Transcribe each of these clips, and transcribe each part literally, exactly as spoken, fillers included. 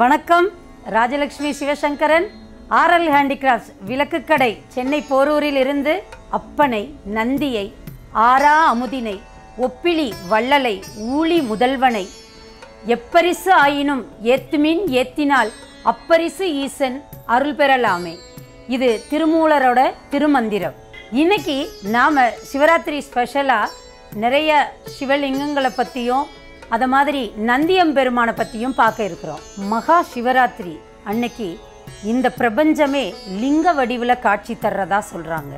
வணக்கம். Rajalakshmi Sivasankaran, R L handicrafts, விளக்குக்கடை, சென்னை போரூரில் இருந்து அப்பனை, நந்தியை, ஆரா அமுதினை, ஒப்பிலி வள்ளலை, ஊழி முதல்வனை எப்பரிசு ஆயினும் ஏத்துமின் ஏத்தினால் அப்பரிசு ஈசன் அருள் பெறலாமே. இது திருமூலரோட திருமந்திரம். இன்னைக்கு நாம் சிவராத்திரி ஸ்பெஷலாக நிறைய சிவலிங்கங்களை பற்றியும் அதை மாதிரி நந்தியம்பெருமானை பற்றியும் பார்க்க இருக்கிறோம். மகா சிவராத்திரி அன்னைக்கு இந்த பிரபஞ்சமே லிங்க வடிவில் காட்சி தர்றதா சொல்கிறாங்க.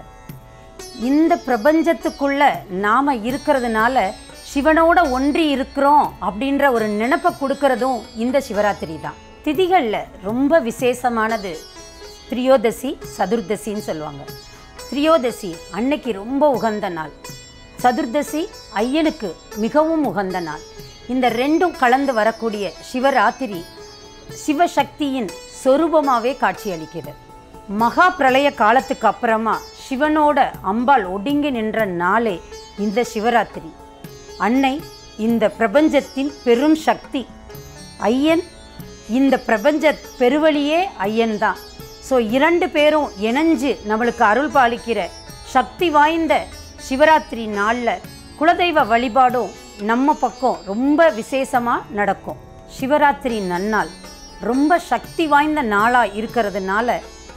இந்த பிரபஞ்சத்துக்குள்ளே நாம் இருக்கிறதுனால சிவனோட ஒன்றி இருக்கிறோம் அப்படின்ற ஒரு நினைப்பை கொடுக்கறதும் இந்த சிவராத்திரி தான். திதிகளில் ரொம்ப விசேஷமானது திரியோதசி, சதுர்தசின்னு சொல்லுவாங்க. திரியோதசி அன்னைக்கு ரொம்ப உகந்த நாள், சதுர்தசி ஐயனுக்கு மிகவும் உகந்த நாள். இந்த ரெண்டும் கலந்து வரக்கூடிய சிவராத்திரி சிவசக்தியின் சொரூபமாகவே காட்சியளிக்கிறது. மகா பிரளய காலத்துக்கு அப்புறமா சிவனோட அம்பாள் ஒடுங்கி நின்ற நாளே இந்த சிவராத்திரி. அன்னை இந்த பிரபஞ்சத்தின் பெரும் சக்தி, ஐயன் இந்த பிரபஞ்ச பெருவழியே ஐயன் தான். ஸோ இரண்டு பேரும் இணைஞ்சு நம்மளுக்கு அருள் பாலிக்கிற சக்தி வாய்ந்த சிவராத்திரி நாளில் குலதெய்வ வழிபாடும் நம்ம பக்கம் ரொம்ப விசேஷமாக நடக்கும். சிவராத்திரி நன்னாள் ரொம்ப சக்தி வாய்ந்த நாளாக இருக்கிறதுனால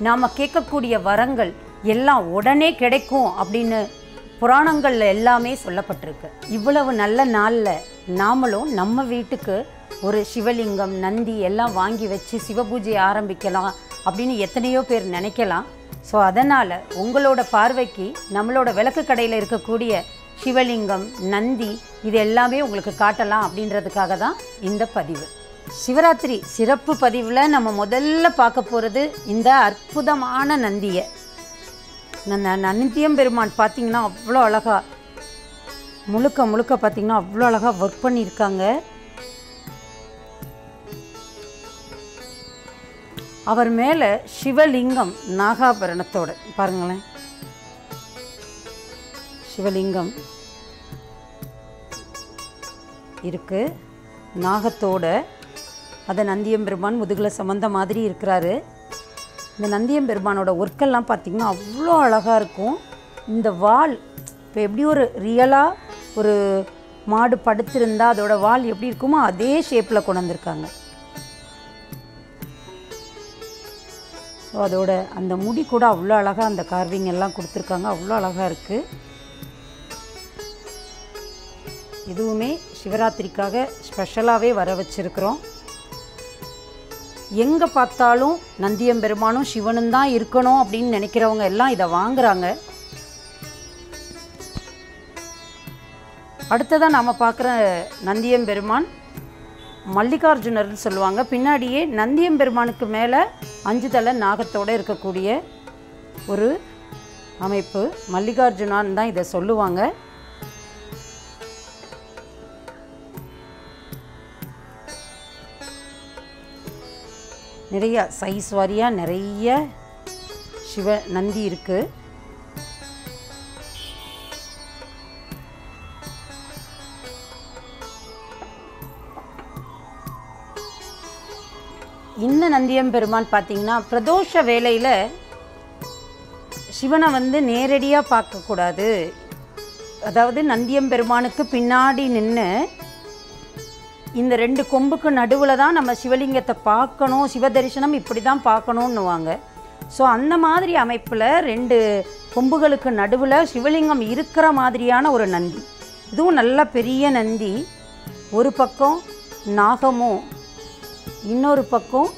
நாம் கேட்கக்கூடிய வரங்கள் எல்லாம் உடனே கிடைக்கும் அப்படின்னு புராணங்களில் எல்லாமே சொல்லப்பட்டிருக்கு. இவ்வளவு நல்ல நாளில் நாமளும் நம்ம வீட்டுக்கு ஒரு சிவலிங்கம், நந்தி எல்லாம் வாங்கி வச்சு சிவபூஜையை ஆரம்பிக்கலாம் அப்படின்னு எத்தனையோ பேர் நினைக்கலாம். ஸோ அதனால் உங்களோட பார்வைக்கு நம்மளோட விளக்கு கடையில் இருக்கக்கூடிய சிவலிங்கம், நந்தி இது எல்லாமே உங்களுக்கு காட்டலாம் அப்படின்றதுக்காக தான் இந்த பதிவு. சிவராத்திரி சிறப்பு பதிவில் நம்ம முதல்ல பார்க்க போகிறது இந்த அற்புதமான நந்தியை. அந்த நந்தியம் பெருமான் பார்த்திங்கன்னா அவ்வளோ அழகாக முழுக்க முழுக்க பார்த்திங்கன்னா அவ்வளோ அழகாக ஒர்க் பண்ணியிருக்காங்க. அவர் மேலே சிவலிங்கம் நாகாபரணத்தோடு பாருங்களேன், சிவலிங்கம் இருக்குது நாகத்தோடு. அதை நந்தியம்பெருமான் முதுகில் சம்மந்த மாதிரி இருக்கிறாரு. இந்த நந்தியம்பெருமானோட ஒர்க்கெல்லாம் பார்த்திங்கன்னா அவ்வளோ அழகாக இருக்கும். இந்த வால் இப்போ எப்படி ஒரு ரியலாக ஒரு மாடு படுத்திருந்தால் அதோடய வால் எப்படி இருக்குமோ அதே ஷேப்பில் கொண்டு வந்திருக்காங்க. ஸோ அதோட அந்த முடி கூட அவ்வளோ அழகாக அந்த கார்விங் எல்லாம் கொடுத்துருக்காங்க, அவ்வளோ அழகாக இருக்குது. இதுவுமே சிவராத்திரிக்காக ஸ்பெஷலாகவே வர வச்சுருக்கிறோம். எங்கே பார்த்தாலும் நந்தியம்பெருமானும் சிவனும் தான் இருக்கணும் அப்படின்னு நினைக்கிறவங்க எல்லாம் இதை வாங்குகிறாங்க. அடுத்ததாக நாம் பார்க்குற நந்தியம்பெருமான் மல்லிகார்ஜுனர்னு சொல்லுவாங்க. பின்னாடியே நந்தியம்பெருமானுக்கு மேலே அஞ்சு தலை நாகத்தோடு இருக்கக்கூடிய ஒரு அமைப்பு, மல்லிகார்ஜுனான்னு தான் இதை சொல்லுவாங்க. நிறைய சைஸ் வாரியாக நிறைய சிவ நந்தி இருக்குது. இந்த நந்தியம்பெருமான் பார்த்திங்கன்னா பிரதோஷ வேளையில் சிவனை வந்து நேரடியாக பார்க்கக்கூடாது, அதாவது நந்தியம்பெருமானுக்கு பின்னாடி நின்று இந்த ரெண்டு கொம்புக்கு நடுவில் தான் நம்ம சிவலிங்கத்தை பார்க்கணும், சிவதரிசனம் இப்படி தான் பார்க்கணுன்னுவாங்க. ஸோ அந்த மாதிரி அமைப்பில் ரெண்டு கொம்புகளுக்கு நடுவில் சிவலிங்கம் இருக்கிற மாதிரியான ஒரு நந்தி, இதுவும் நல்ல பெரிய நந்தி. ஒரு பக்கம் நாகமும் இன்னொரு பக்கம்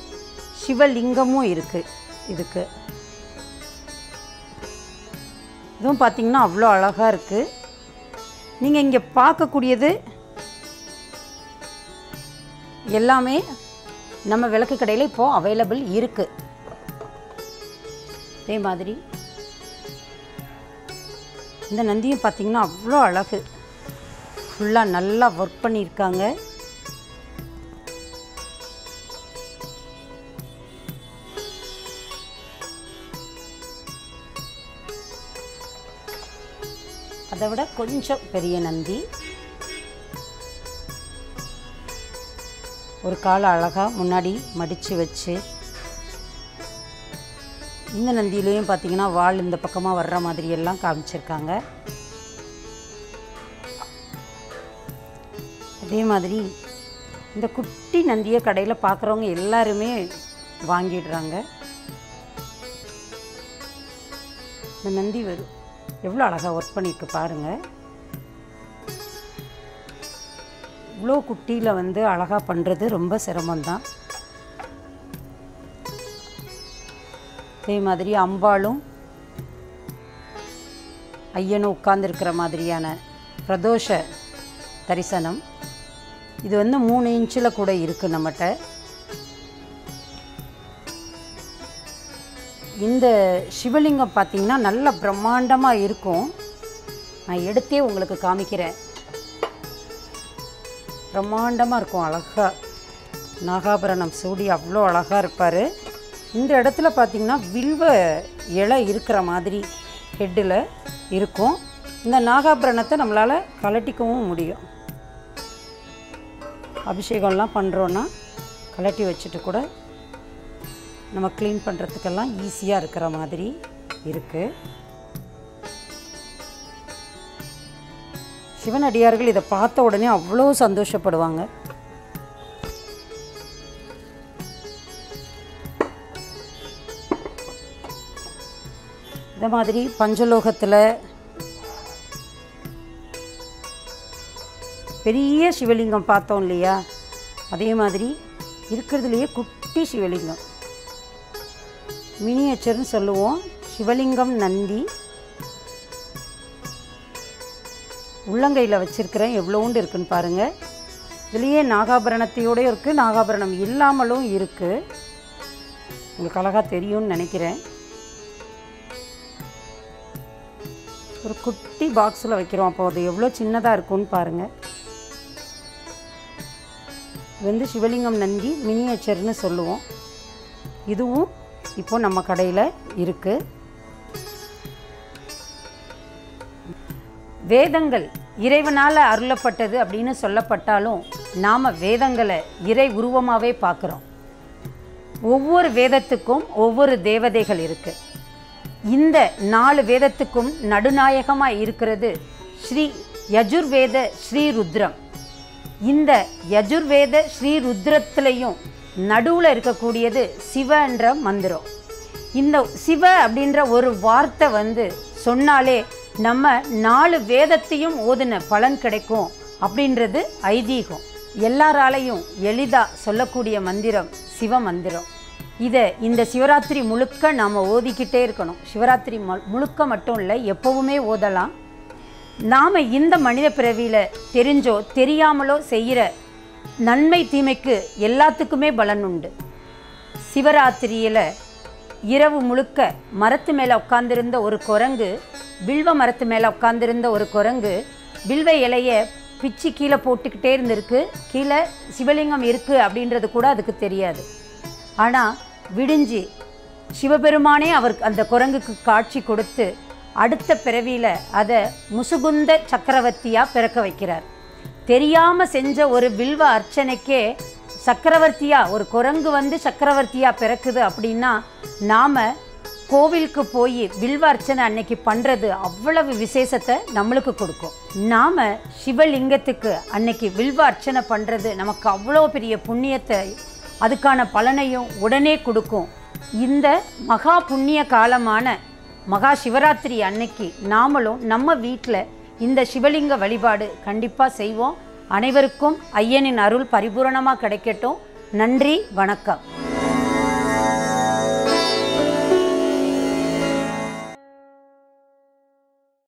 சிவலிங்கமும் இருக்குது. இதுக்கு இதுவும் பார்த்திங்கன்னா அவ்வளோ அழகாக இருக்குது. நீங்கள் இங்கே பார்க்கக்கூடியது எல்லாமே நம்ம விளக்கு கடையில் இப்போது அவைலபிள் இருக்குது. அதே மாதிரி இந்த நந்தியும் பார்த்திங்கன்னா அவ்வளோ அழகு, ஃபுல்லாக நல்லா ஒர்க் பண்ணியிருக்காங்க. அதை விட கொஞ்சம் பெரிய நந்தி. ஒரு கால் அழகா முன்னாடி மடிச்சு வச்சு இந்த நந்தியிலயும் பாத்தீங்கன்னா வால் இந்த பக்கமா வர்ற மாதிரி எல்லாம் காமிச்சிருக்காங்க. அதே மாதிரி இந்த குட்டி நந்தியை கடையில பாக்குறவங்க எல்லாரும் வாங்கிடுறாங்க. இந்த நந்தி வரும் எவ்வளவு அழகா வர்க் பண்ணிட்டு பாருங்க. இவ்ளோ குட்டியில வந்து அழகா பண்றது ரொம்ப சிரமம்தான். அதே மாதிரி அம்பாளும் ஐயனும் உட்கார்ந்து இருக்கிற மாதிரியான பிரதோஷ தரிசனம் இது வந்து மூணு இன்ச்சில கூட இருக்கு நம்மட்ட. இந்த சிவலிங்கம் பாத்தீங்கன்னா நல்ல பிரம்மாண்டமா இருக்கும். நான் எடுத்தே உங்களுக்கு காமிக்கிறேன். பிரம்மாண்டமா இருக்கும் அழகா. நாகாபரணம் சூடி அவ்வளோ அழகா இருப்பாரு. இந்த இடத்துல பார்த்தீங்கன்னா வில்வ இலை இருக்கிற மாதிரி ஹெட்டில் இருக்கும். இந்த நாகாபரணத்தை நம்மளால் கலட்டிக்கவும் முடியும். அபிஷேகம்லாம் பண்ணுறோன்னா கலட்டி வச்சுட்டு கூட நம்ம க்ளீன் பண்ணுறதுக்கெல்லாம் ஈஸியாக இருக்கிற மாதிரி இருக்குது. சிவனடியார்கள் இதை பார்த்த உடனே அவ்வளோ சந்தோஷப்படுவாங்க. இந்த மாதிரி பஞ்சலோகத்தில் பெரிய சிவலிங்கம் பார்த்தோம் இல்லையா, அதே மாதிரி இருக்கிறதுலையே குட்டி சிவலிங்கம் மினியேச்சர்னு சொல்லுவோம். சிவலிங்கம் நந்தி உள்ளங்கையில் வச்சிருக்கிறேன். எவ்வளோண்டு இருக்குன்னு பாருங்கள். இதுலேயே நாகாபரணத்தையோடய இருக்குது, நாகாபரணம் இல்லாமலும் இருக்குது. உங்களுக்கு அழகாக தெரியும்னு நினைக்கிறேன். ஒரு குட்டி பாக்ஸில் வைக்கிறோம். அப்போ அது எவ்வளோ சின்னதாக இருக்கும்னு பாருங்கள். இது வந்து சிவலிங்கம் நந்தி மினியேச்சர்னு சொல்லுவோம். இதுவும் இப்போது நம்ம கடையில் இருக்குது. வேதங்கள் இறைவனால் அருளப்பட்டது அப்படின்னு சொல்லப்பட்டாலும் நாம் வேதங்களை இறை உருவமாகவே பார்க்குறோம். ஒவ்வொரு வேதத்துக்கும் ஒவ்வொரு தேவதைகள் இருக்குது. இந்த நாலு வேதத்துக்கும் நடுநாயகமாக இருக்கிறது ஸ்ரீ யஜுர் வேத ஸ்ரீ ருத்ரம். இந்த யஜுர் வேத ஸ்ரீ ருத்ரத்துலேயும் நடுவில் இருக்கக்கூடியது சிவன்ற மந்திரம். இந்த சிவ அப்படின்ற ஒரு வார்த்தை வந்து சொன்னாலே நம்ம நாலு வேதத்தையும் ஓதுன பலன் கிடைக்கும் அப்படின்றது ஐதீகம். எல்லாராலையும் எளிதாக சொல்லக்கூடிய மந்திரம் சிவ மந்திரம். இதை இந்த சிவராத்திரி முழுக்க நாம் ஓதிக்கிட்டே இருக்கணும். சிவராத்திரி முழுக்க மட்டும் இல்லை, எப்போவுமே ஓதலாம். நாம் இந்த மனித பிறவியில் தெரிஞ்சோ தெரியாமலோ செய்கிற நன்மை தீமைக்கு எல்லாத்துக்குமே பலன் உண்டு. சிவராத்திரியில் இரவு முழுக்க மரத்து மேலே உட்கார்ந்திருந்த ஒரு குரங்கு, வில்வ மரத்து மேலே உட்கார்ந்திருந்த ஒரு குரங்கு வில்வ இலையை பிச்சு கீழே போட்டுக்கிட்டே இருந்திருக்கு. கீழே சிவலிங்கம் இருக்குது அப்படின்றது கூட அதுக்கு தெரியாது. ஆனால் விடிஞ்சு சிவபெருமானே அவர் அந்த குரங்குக்கு காட்சி கொடுத்து அடுத்த பிறவியில் அதை முசுகுந்த சக்கரவர்த்தியாக பிறக்க வைக்கிறார். தெரியாமல் செஞ்ச ஒரு வில்வ அர்ச்சனைக்கே சக்கரவர்த்தியாக ஒரு குரங்கு வந்து சக்கரவர்த்தியாக பிறக்குது அப்படின்னா நாம் கோவிலுக்கு போய் வில்வ அர்ச்சனை அன்னைக்கு பண்ணுறது அவ்வளவு விசேஷத்தை நம்மளுக்கு கொடுக்கும். நாம் சிவலிங்கத்துக்கு அன்னைக்கு வில்வ அர்ச்சனை பண்ணுறது நமக்கு அவ்வளோ பெரிய புண்ணியத்தை அதுக்கான பலனையும் உடனே கொடுக்கும். இந்த மகா புண்ணிய காலமான மகா சிவராத்திரி அன்னைக்கு நாமளும் நம்ம வீட்டில் இந்த சிவலிங்க வழிபாடு கண்டிப்பாக செய்வோம். அனைவருக்கும் ஐயனின் அருள் பரிபூரணமாக கிடைக்கட்டும். நன்றி, வணக்கம்.